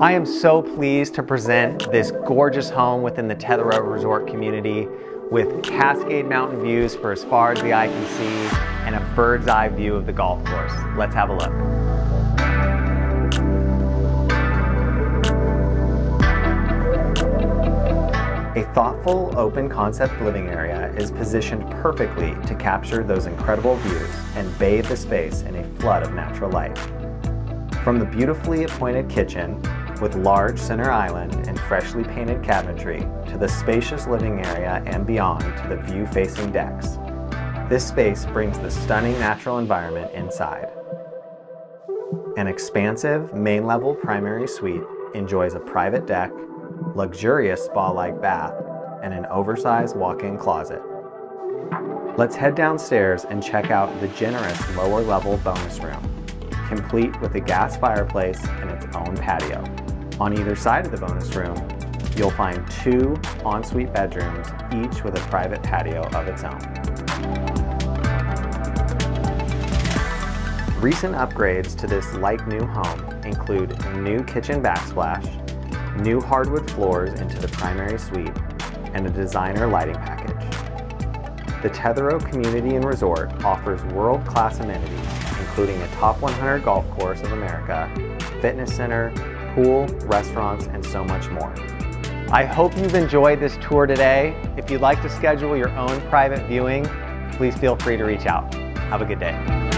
I am so pleased to present this gorgeous home within the Tetherow Resort community with Cascade mountain views for as far as the eye can see and a bird's eye view of the golf course. Let's have a look. A thoughtful, open concept living area is positioned perfectly to capture those incredible views and bathe the space in a flood of natural light. From the beautifully appointed kitchen with large center island and freshly painted cabinetry to the spacious living area and beyond to the view-facing decks, this space brings the stunning natural environment inside. An expansive main-level primary suite enjoys a private deck, luxurious spa-like bath, and an oversized walk-in closet. Let's head downstairs and check out the generous lower-level bonus room, complete with a gas fireplace and its own patio. On either side of the bonus room, you'll find two ensuite bedrooms, each with a private patio of its own. Recent upgrades to this like-new home include new kitchen backsplash, new hardwood floors into the primary suite, and a designer lighting package. The Tetherow Community and Resort offers world-class amenities, including a top 100 golf course of America, fitness center, pool, restaurants, and so much more. I hope you've enjoyed this tour today. If you'd like to schedule your own private viewing, please feel free to reach out. Have a good day.